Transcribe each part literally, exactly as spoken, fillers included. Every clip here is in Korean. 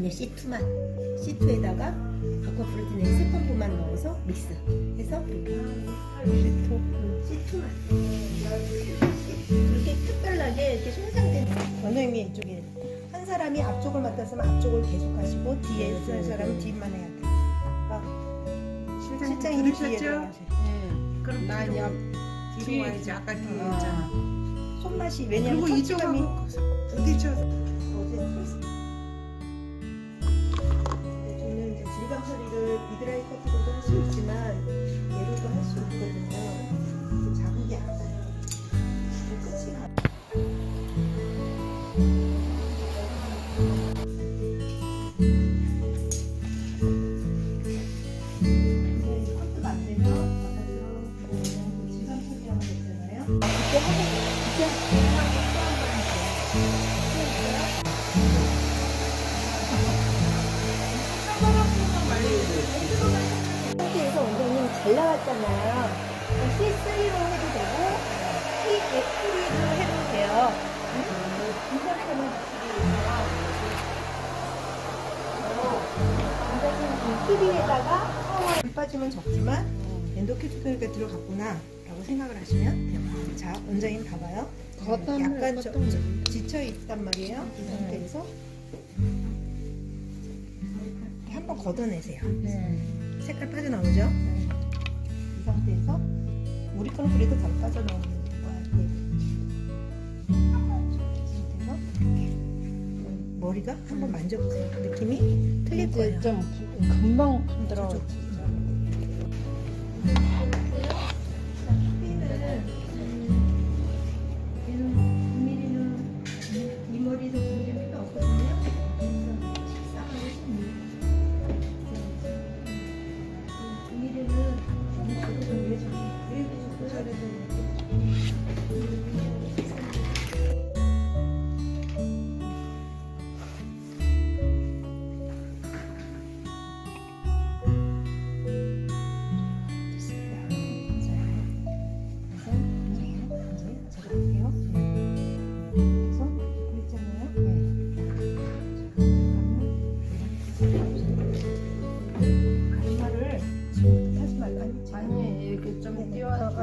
그냥 씨투만 씨투에다가 아쿠아프루틴 엑스펌프만 넣어서 믹스해서 이렇게 씨투 씨투만 이렇게 특별하게 이렇게 손상된 원장님이 이쪽에 한 사람이 앞쪽을 맡았으면 앞쪽을 계속 하시고 뒤에 한 사람은 뒤만 해야 돼. 아, 실장님 들으셨죠? 네. 그럼 나 앞 뒤로 와야지. 아까 뒤에 있잖아. 손맛이 왜냐면 그리고 이쪽하고 부딪혀서 어제. 처리를 미드라이 커트로도 할 수 있지만 예로도 할 수 있거든요. 작은 게 아니에요. 끝이 나. 이제 커트가 안 되면 바깥으로 질감 처리하면 되잖아요. 이렇게 하고 이제 하고 또 한 번 할게요. 상태에서 원장님 잘 나왔잖아요. 씨 쓰리로 해도 되고 씨 에프로 해도 돼요. 인상점을 맞추기 위해서 원장님 티비에다가 물 빠짐은 적지만 엔도큐티컬까지 들어갔구나 라고 생각을 하시면 돼요. 자, 원장님 봐봐요. 약간 좀 지쳐있단 말이에요. 이 상태에서 한번 걷어내세요. 네. 색깔 빠져나오죠? 네. 이 상태에서 우리 거는 그래도 잘 빠져나오는 거야. 네. 이 상태에서 이렇게 머리가 한번 만져보세요. 느낌이 틀릴 거예요. 좀 금방 들어오죠.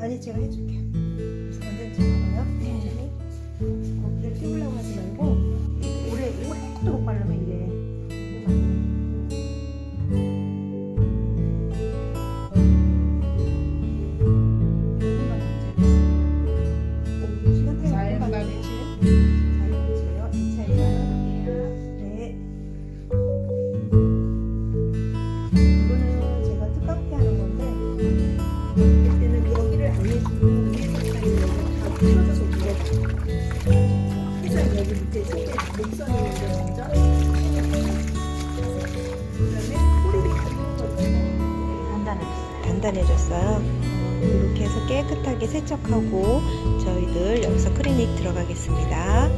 아니 제가 해줄게요. 완전 찍어요. 네. 거기를 띄우려고 하지 말고 오래 오랫도록 바르면 이래. 단단해졌어요. 이렇게 해서 깨끗하게 세척하고 저희들 여기서 클리닉 들어가겠습니다.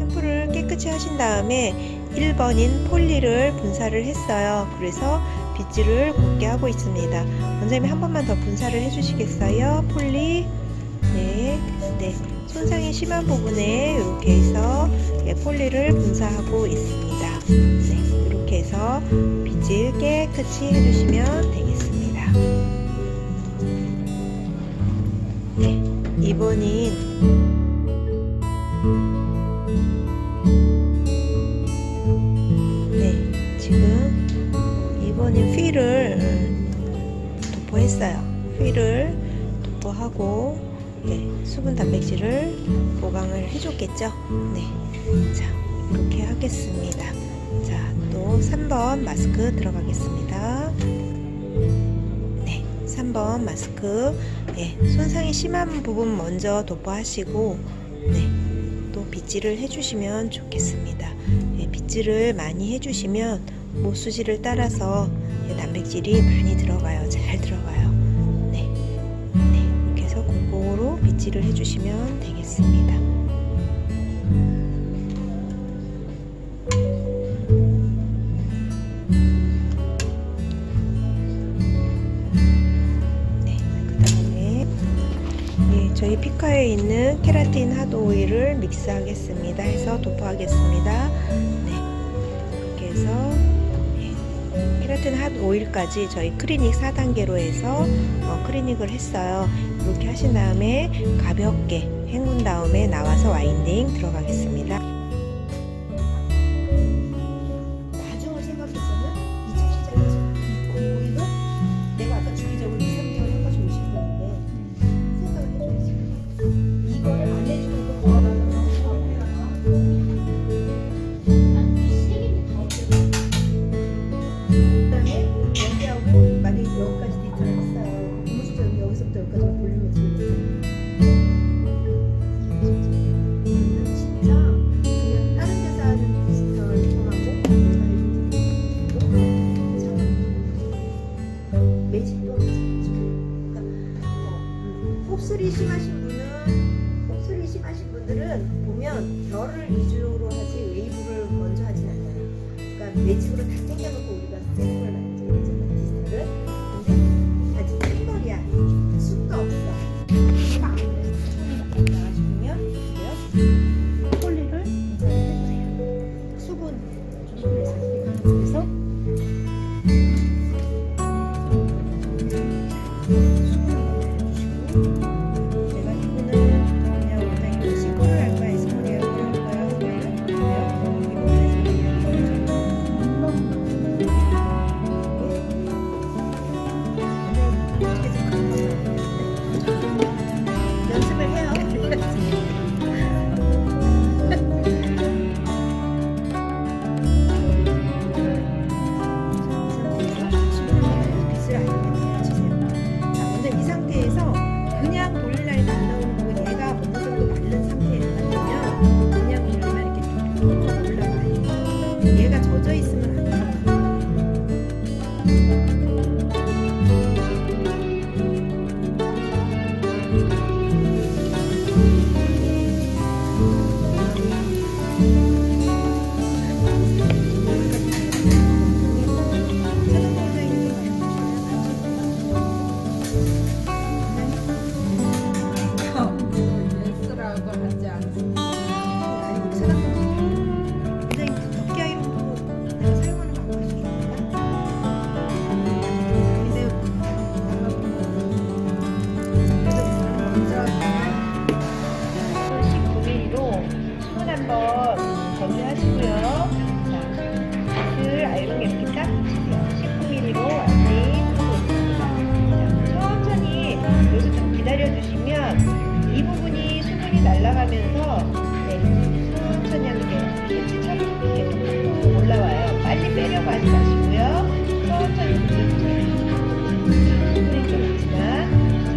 샴푸를 깨끗이 하신 다음에 일 번인 폴리를 분사를 했어요. 그래서 빗질을 곱게 하고 있습니다. 원장님이 한 번만 더 분사를 해주시겠어요? 폴리. 네, 네. 손상이 심한 부분에 이렇게 해서 예, 폴리를 분사하고 있습니다. 네, 이렇게 해서 빗질 깨끗이 해주시면 되겠습니다. 네, 이 번인 네, 지금 이 번인 휠을 도포했어요. 휠을 도포하고 네, 수분 단백질을 보강을 해줬겠죠? 네. 자, 이렇게 하겠습니다. 자, 또 삼 번 마스크 들어가겠습니다. 네, 삼 번 마스크. 네, 손상이 심한 부분 먼저 도포하시고, 네, 또 빗질을 해주시면 좋겠습니다. 네, 빗질을 많이 해주시면 모수지를 따라서 단백질이 많이 들어가요. 잘 들어가요. 골고루 빗질을 해주시면 되겠습니다. 네, 그 다음에 예, 저희 피카에 있는 케라틴 하드 오일을 믹스하겠습니다. 해서 도포하겠습니다. 네, 이렇게 해서 케라틴 핫 오일까지 저희 클리닉 사 단계로 해서 어, 클리닉을 했어요. 이렇게 하신 다음에 가볍게 헹군 다음에 나와서 와인딩 들어가겠습니다. 나중을 생각해서는 이쪽 시장에서 오이가 내가 아까 주기적으로 이, 삼 개월 해가지고 오신 건데 생각을 해줘야지. 이거를 안 해주고 또 뭐하다 곱슬이 심하신 분은 곱슬이 심하신 분들은 보면 결을 위주로 하지 웨이브를 먼저 하진 않아요. 그러니까 매직으로 다 땡겨놓고 우리가 스트링을 만들잖아요. 디스트를. 근데 아직 흰머리야. 숱도 없어. 빡! 나가주면 이게요. 폴리를 이제 해보세요. 수분 조금 해서 그래서 날아가면서 네, 천천히 하는 게 참 이렇게 올라와요. 빨리 빼려고 하지 마시고요. 천천히 천천히 그렇지만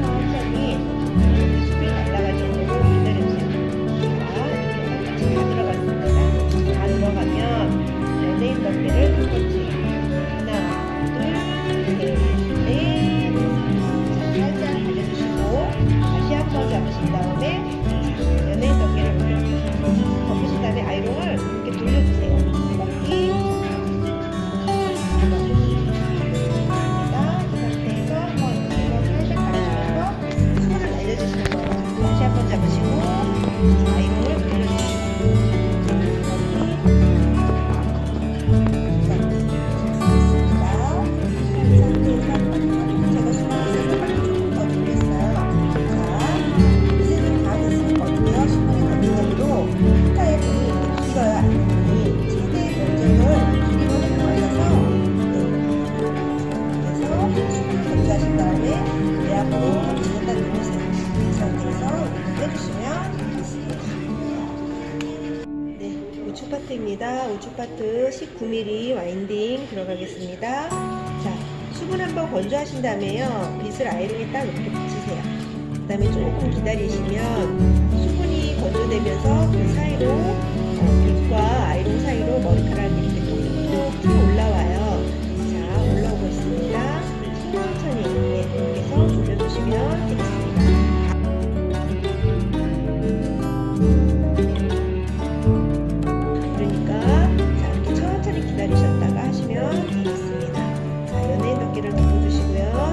천천히 숨이 날아가지고 기다려주세요. 자, 이렇게 다 들어갔습니다. 다 들어가면 연예인 덕대를 한 번씩 하나, 둘, 셋, 넷 살짝 돌려주시고 다시 한 번 잡으신 다음에 연예인 덮개를 덮으신 다음에 아이롱을 이렇게 돌려주세요. 덮기 덮습니다. 그 상태에서 한번 살짝 가려주면서 손을 날려주시는 거예요. 다시 한번 잡으시고 아이롱을 돌려주시고 입니다. 우측파트 십구 밀리미터 와인딩 들어가겠습니다. 자, 수분 한번 건조하신 다음에요. 빗을 아이롱에 딱 이렇게 붙이세요. 그 다음에 조금 기다리시면 수분이 건조되면서 그 사이로 어, 빗과 아이롱 사이로 머리카락이 이렇게 톡톡 올라와요. 자, 올라오고 있습니다. 천천히 이렇게 해서 돌려주시면 되겠습니다.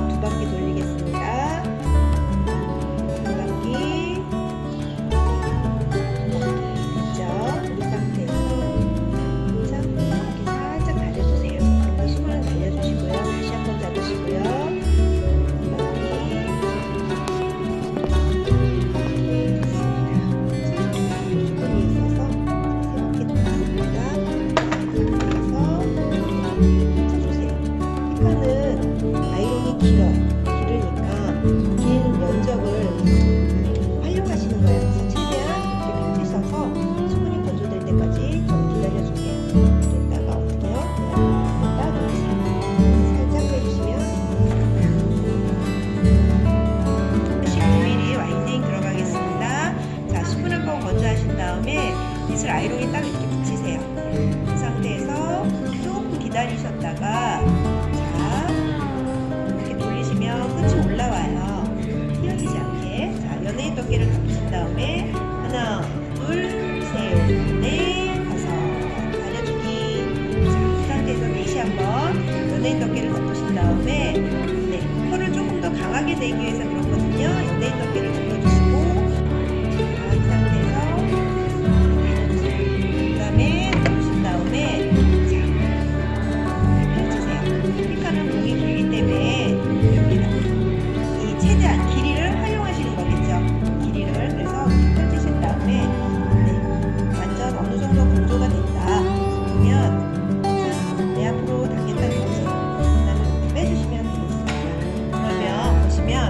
두 바퀴 돌리겠습니다. 두 바퀴. 됐죠? 이 상태에서 올라가. 자, 이렇게 돌리시면 끝이 올라와요. 휘어지지 않게. 자, 연예인 덮개를 감으신 다음에 하나, 둘, 셋, 넷, 다섯. 다려주기. 자, 이 상태에서 다시 한번 연예인 덮개를 감으신 다음에 네, 혀를 조금 더 강하게 내기 위해서 그렇거든요. 연예인 덮개를 돌려주시고 자, 이 상태에서 그 다음에 감으신 다음에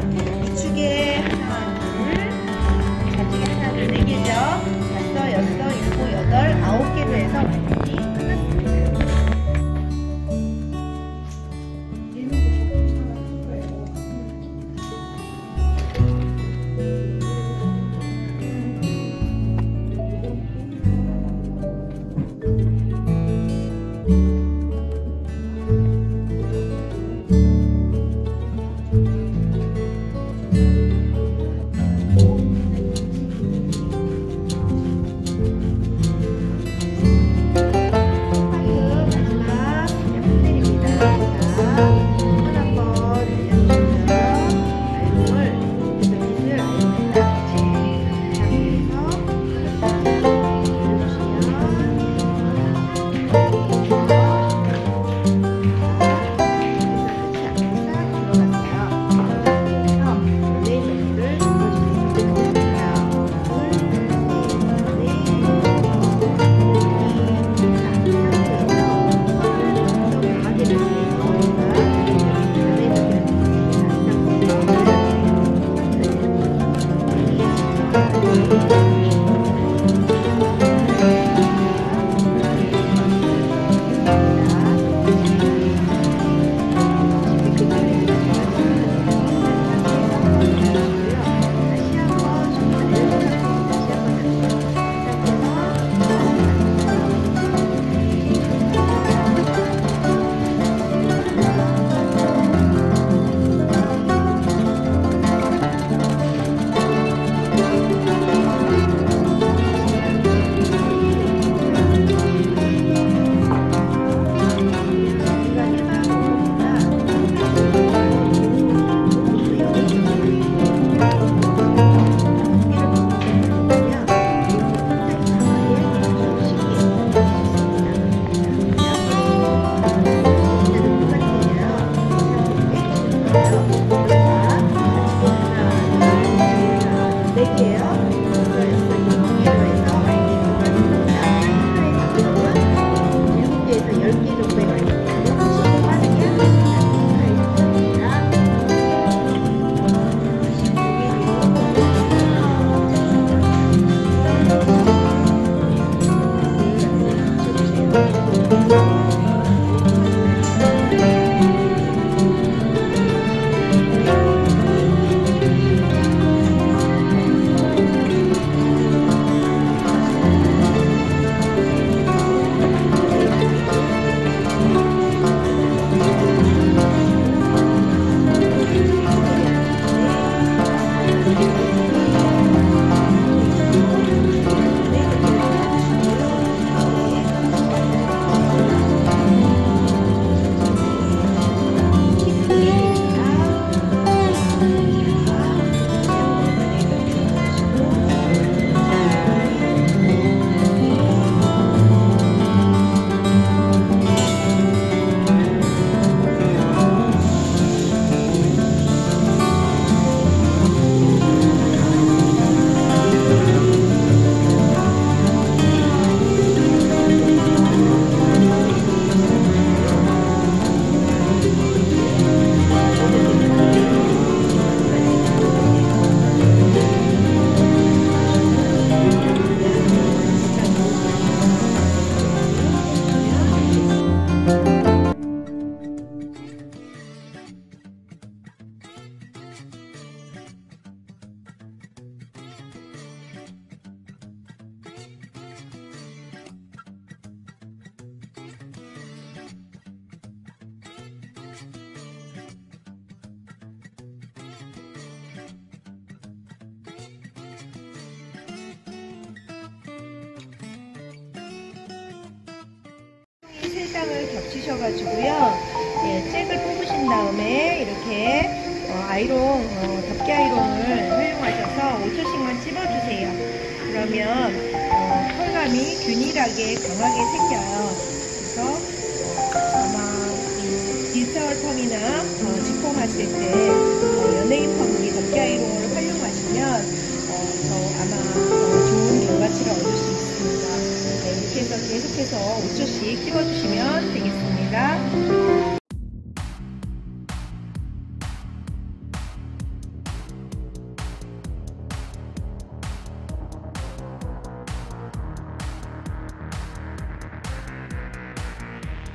면 책상을 겹치셔가지고요. 예, 잭을 뽑으신 다음에 이렇게 어, 아이롱, 어, 덮개 아이롱을 사용하셔서 오 초씩만 찝어주세요. 그러면 어, 컬감이 균일하게 강하게 생겨요. 그래서 어, 아마 인스타월 펌이나 어, 직폼 하실 때 어, 연예인 펌이 덮개 아이롱을 활용하시면 어, 저 아마 어, 좋은 결과치를 얻을 수 있습니다. 네, 이렇게 해서 계속해서 오 초씩 찝어주시면